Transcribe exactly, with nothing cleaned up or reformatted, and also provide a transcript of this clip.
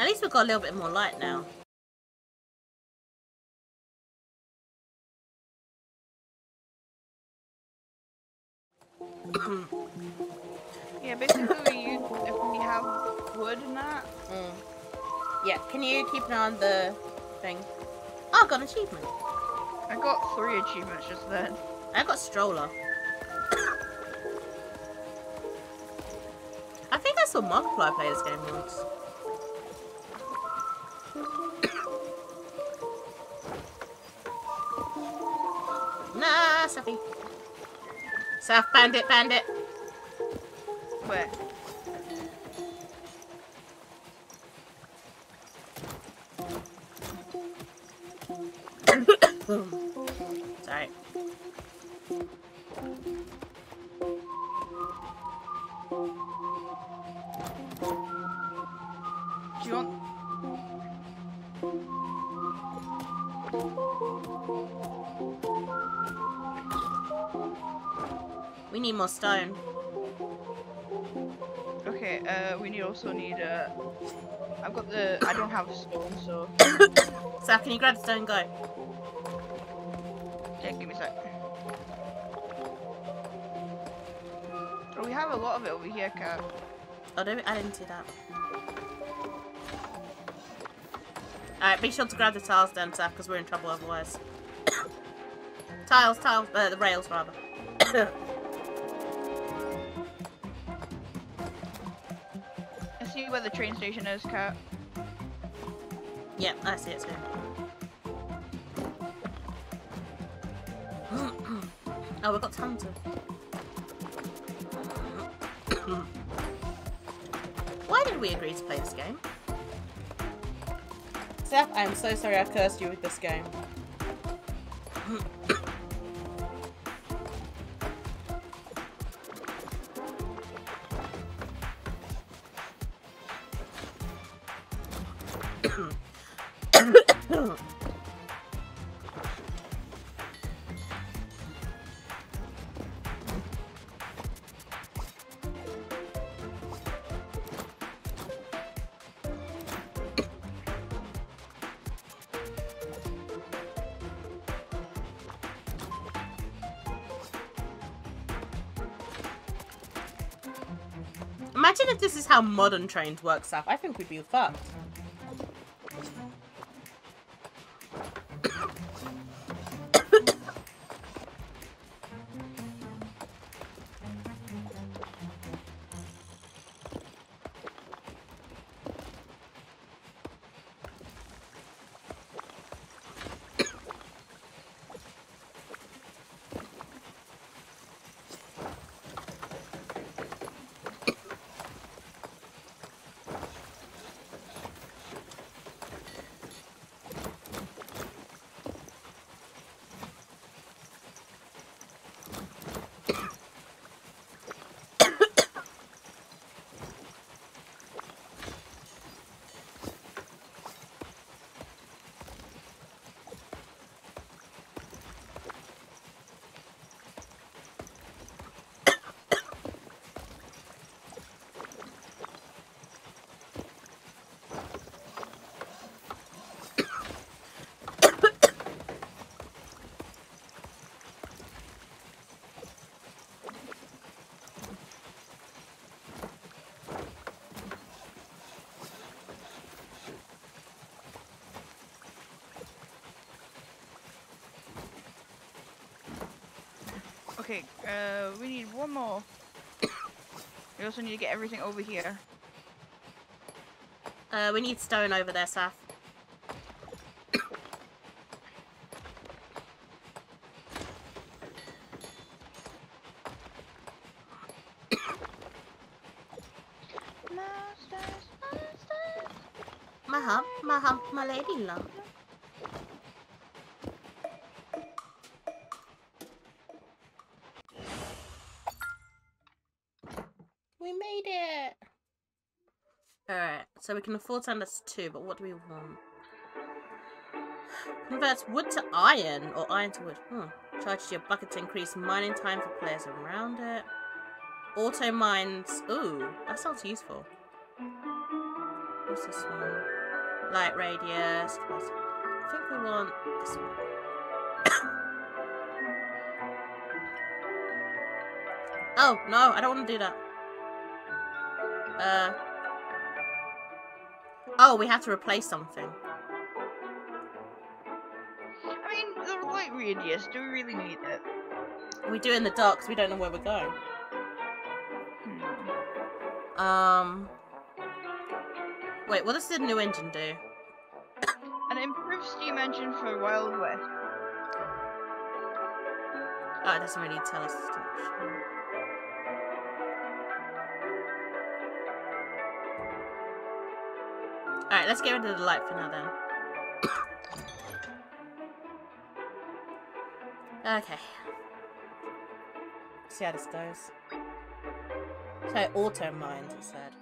At least we've got a little bit more light now. Yeah, basically you, if we have wood and that. Mm. Yeah, can you keep an eye on the thing? Oh, I got an achievement. I got three achievements just then. I got stroller. I think I saw Markiplier play this game once. Nah, Sappy. South bandit, bandit. Where? Sorry. Do you want? We need more stone. Okay, uh, we need also need, uh, I've got the, I don't have stone, so. So can you grab the stone and go? Yeah, give me a sec. Oh, we have a lot of it over here, Kat. Oh, don't, I didn't do that. Alright, be sure to grab the tiles then, Saf, because we're in trouble otherwise. tiles, tiles, uh, the rails rather. I see where the train station is, Kat. Yeah, I see it too. Oh, we've got tons of. Why did we agree to play this game? Seth, I am so sorry I cursed you with this game. Imagine if this is how modern trains work, Saf. I think we'd be fucked. Okay, uh, we need one more. We also need to get everything over here. Uh, we need stone over there, Saf. My hump, my hump, my lady lump. So we can afford to us two, but what do we want? Converts wood to iron, or iron to wood. Huh. Charges your bucket to increase mining time for players around it. Auto mines. Ooh, that sounds useful. What's this one? Light radius. I think we want this one. Oh, no, I don't want to do that. Uh. Oh, we have to replace something. I mean, the light radius, do we really need that? We do in the dark because we don't know where we're going. Hmm. Um. Wait, what does the new engine do? An improved steam engine for Wild West. Oh, it doesn't really tell us too much. Alright, let's get rid of the light for now then. Okay. See how this goes. So, auto mind, it said.